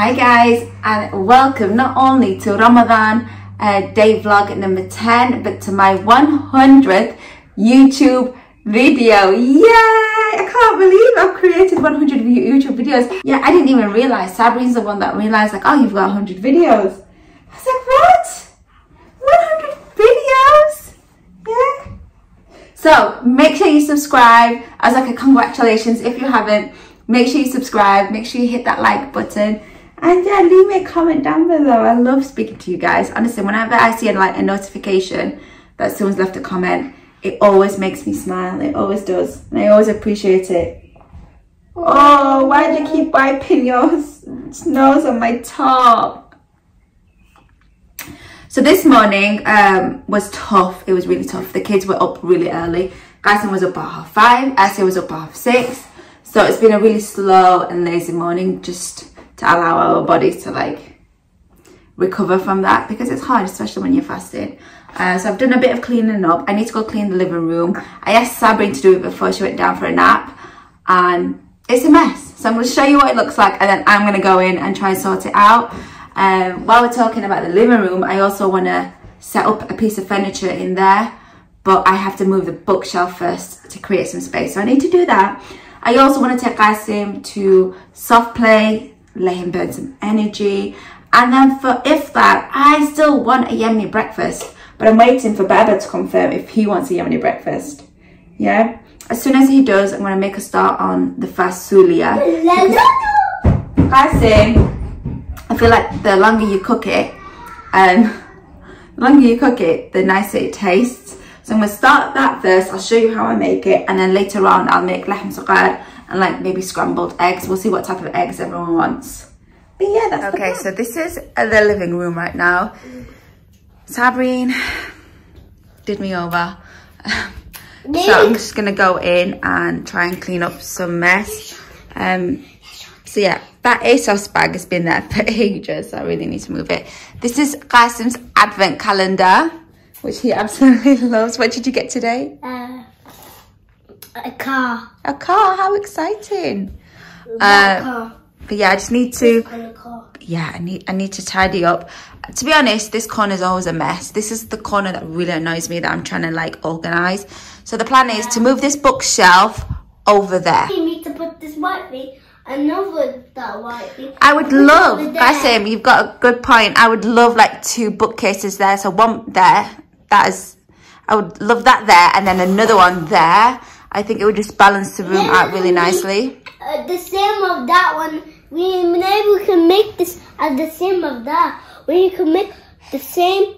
Hi guys, and welcome not only to Ramadan day vlog number 10, but to my 100th YouTube video. Yay! I can't believe I've created 100 YouTube videos. Yeah, I didn't even realize. Sabreen's the one that realized, like, oh, you've got 100 videos. I was like, what? 100 videos? Yeah. So make sure you subscribe as like a congratulations if you haven't. Make sure you subscribe, make sure you hit that like button, and yeah, leave me a comment down below. I love speaking to you guys. Honestly, whenever I see a notification that someone's left a comment, it always makes me smile. It always does, and I always appreciate it. Oh, why do you keep wiping your nose on my top? So this morning was tough. It was really tough. The kids were up really early. Qasim was up at 5:30. Ascia was up at 6:30. So it's been a really slow and lazy morning, just to allow our bodies to like recover from that, because it's hard, especially when you're fasting. So I've done a bit of cleaning up. I need to go clean the living room. I asked Sabreen to do it before she went down for a nap, and it's a mess. So I'm going to show you what it looks like, and then I'm going to go in and try and sort it out. While we're talking about the living room, I also want to set up a piece of furniture in there, but I have to move the bookshelf first to create some space. So I need to do that. I also want to take Qasim to soft play, let him burn some energy, and then for iftar, I still want a Yemeni breakfast, but I'm waiting for Baba to confirm if he wants a Yemeni breakfast. Yeah, as soon as he does, I'm going to make a start on the fasulia. Qasim, I feel like the longer you cook it, the nicer it tastes. So I'm going to start that first. I'll show you how I make it, and then later on I'll make lahm suqar and like maybe scrambled eggs. We'll see what type of eggs everyone wants. But yeah, that's okay. So this is the living room right now. Sabreen did me over. So I'm just going to go in and try and clean up some mess. So yeah, that ASOS bag has been there for ages. I really need to move it. This is Qasim's advent calendar, which he absolutely loves. What did you get today? A car. A car? How exciting! Car. But yeah, I just need to. Yeah, I need to tidy up. To be honest, this corner is always a mess. This is the corner that really annoys me, that I'm trying to like organize. So the plan is to move this bookshelf over there. You need to put this white thing. Another that white. I would love. Qasim, you've got a good point. I would love like two bookcases there. So one there. That is, I would love that there, and then another one there. I think it would just balance the room out really nicely. The same of that one. Maybe we can make this as the same of that. We can make the same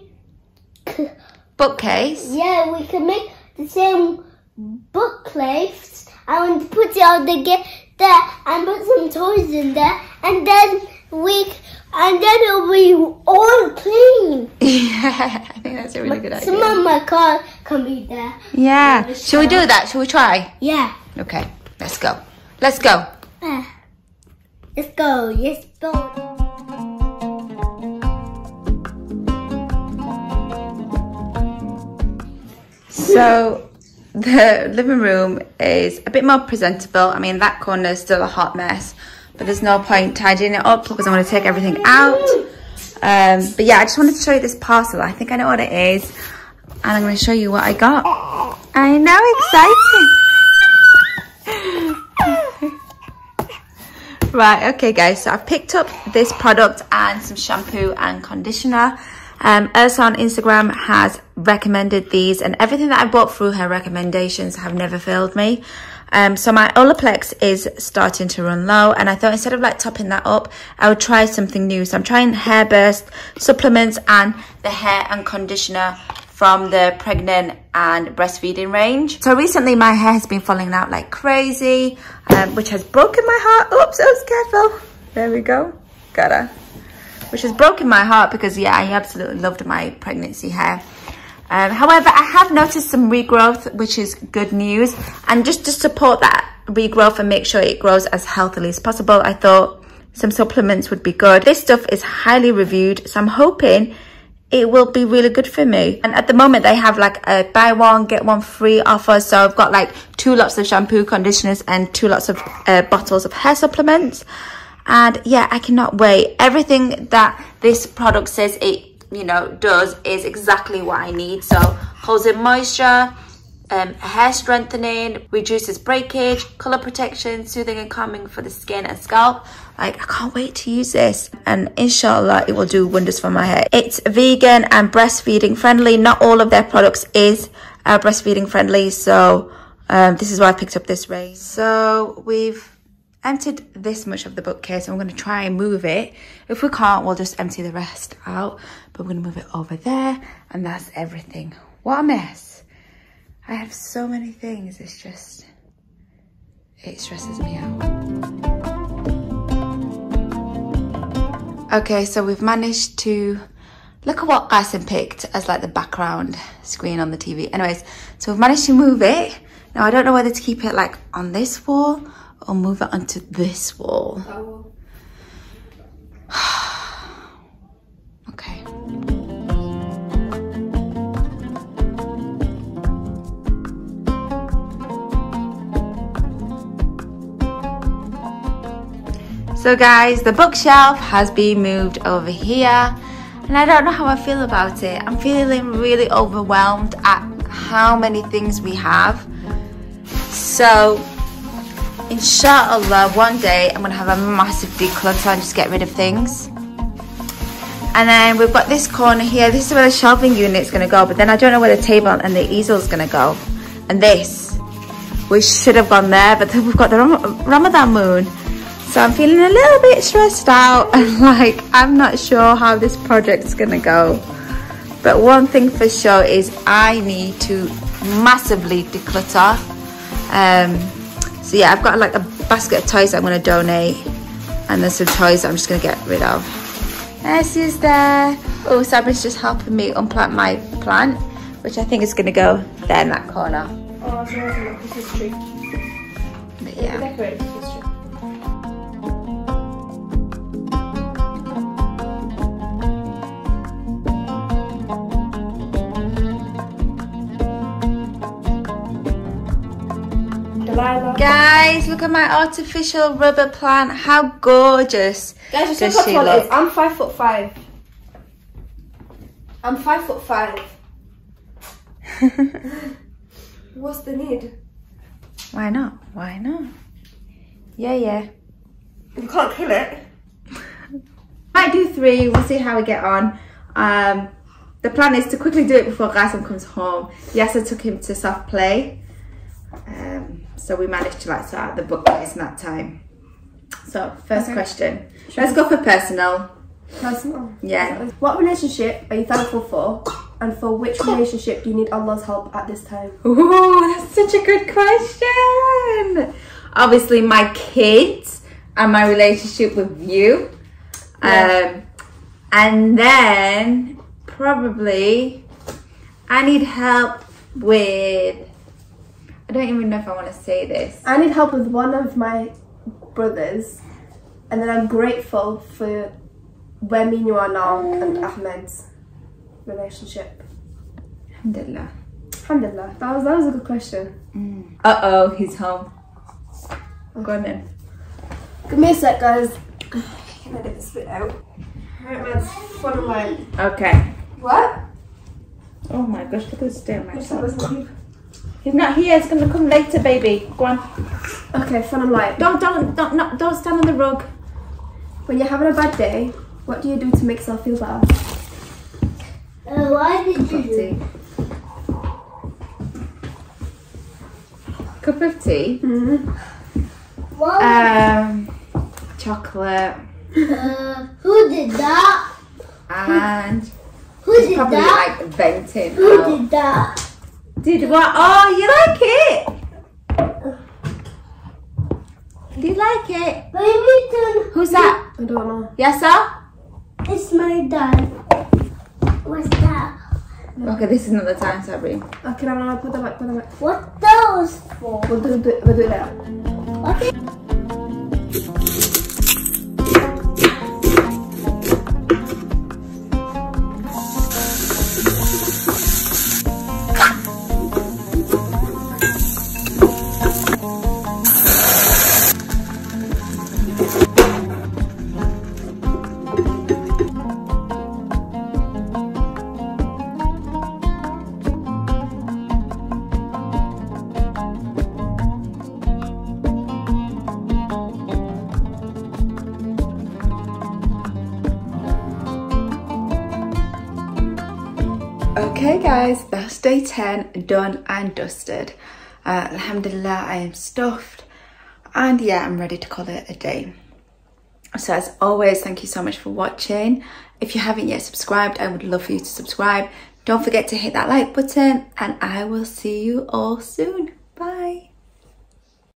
bookcase. Yeah, we can make the same bookcase. I want to put it on the gate there and put some toys in there, and then it'll be all clean. Yeah, I think that's a really good idea. Some of my car can be there. Yeah. Shall we do that? Shall we try? Yeah. Okay. Let's go. Let's go. Let's go. Let's go. So the living room is a bit more presentable. I mean, that corner is still a hot mess, but there's no point tidying it up because I want to take everything out. But yeah, I just wanted to show you this parcel. I think I know what it is, and I'm going to show you what I got. I know, exciting. Right, okay guys, so I've picked up this product and some shampoo and conditioner. Ursa on Instagram has recommended these, and everything that I bought through her recommendations have never failed me. So my Olaplex is starting to run low, and I thought instead of like topping that up, I would try something new. So I'm trying Hairburst supplements and the hair and conditioner from the pregnant and breastfeeding range. So recently my hair has been falling out like crazy, which has broken my heart. Oops, I was careful. There we go. Gotta. Which has broken my heart because, yeah, I absolutely loved my pregnancy hair. However, I have noticed some regrowth, which is good news. And just to support that regrowth and make sure it grows as healthily as possible, I thought some supplements would be good. This stuff is highly reviewed, so I'm hoping it will be really good for me. And at the moment, they have like a buy one, get one free offer. So I've got like 2 lots of shampoo, conditioners, and 2 lots of bottles of hair supplements. And yeah, I cannot wait. Everything that this product says it, you know, does is exactly what I need. So holds in moisture, hair strengthening, reduces breakage, color protection, soothing and calming for the skin and scalp. Like, I can't wait to use this, and inshallah it will do wonders for my hair. It's vegan and breastfeeding friendly. Not all of their products is breastfeeding friendly, so this is why I picked up this range. So we've emptied this much of the bookcase. I'm going to try and move it. If we can't, we'll just empty the rest out, but we're going to move it over there, and that's everything. What a mess. I have so many things, it's just, it stresses me out. Okay, so we've managed to look at what Qasim picked as like the background screen on the TV. Anyways, so we've managed to move it. Now I don't know whether to keep it like on this wall or move it onto this wall. Okay. So guys, the bookshelf has been moved over here, and I don't know how I feel about it. I'm feeling really overwhelmed at how many things we have. So inshallah, one day I'm gonna have a massive declutter and just get rid of things. And then we've got this corner here. This is where the shelving unit's gonna go, but then I don't know where the table and the easel's gonna go. And this, which should have gone there, but then we've got the Ramadan moon. So I'm feeling a little bit stressed out, and like, I'm not sure how this project's gonna go. But one thing for sure is I need to massively declutter. So yeah, I've got like a basket of toys I'm gonna donate, and there's some toys I'm just gonna get rid of. This is there. Oh, Sabreen's just helping me unplant my plant, which I think is gonna go there in that corner. Oh, I'm sure it's not Christmas tree. But yeah. Guys, look at my artificial rubber plant. How gorgeous. Guys, just look how tall it is. I'm 5'5". I'm 5'5". What's the need? Why not? Why not? Yeah, yeah. You can't kill it. Might do 3. We'll see how we get on. The plan is to quickly do it before Qasim comes home. Yes, I took him to soft play. So we managed to like sort out the bookcase in that time. So first question, let's go for personal. Personal? Yeah. What relationship are you thankful for, and for which relationship do you need Allah's help at this time? Ooh, that's such a good question. Obviously my kids and my relationship with you. Yeah. And then probably I need help with, I don't even know if I want to say this. I need help with one of my brothers, and then I'm grateful for where me and you are now and Ahmed's relationship. Alhamdulillah. Alhamdulillah. That was a good question. Mm. Uh-oh, he's home. I'm going in. Give me a sec, guys. Can I get this bit out? Alright, man, what am I? Okay. What? Oh my gosh, look at this damn myself. He's not here. He's gonna come later, baby. Go on. Okay, fun and light. Don't stand on the rug. When you're having a bad day, what do you do to make yourself feel better? Why did you do? Cup of tea. Mm-hmm. Chocolate. Who did that? And who did probably that? Like venting. Who did that? Did what? Oh, you like it? Do you like it? Baby, who's that? I don't know. Yes, sir? It's my dad. What's that? Okay, this is not the time, Sabreen. Okay, I'm gonna put them back, What those for? We'll do it later. Okay. Okay guys, that's day 10 done and dusted. Alhamdulillah, I am stuffed and yeah, I'm ready to call it a day. So as always, thank you so much for watching. If you haven't yet subscribed, I would love for you to subscribe. Don't forget to hit that like button and I will see you all soon. Bye.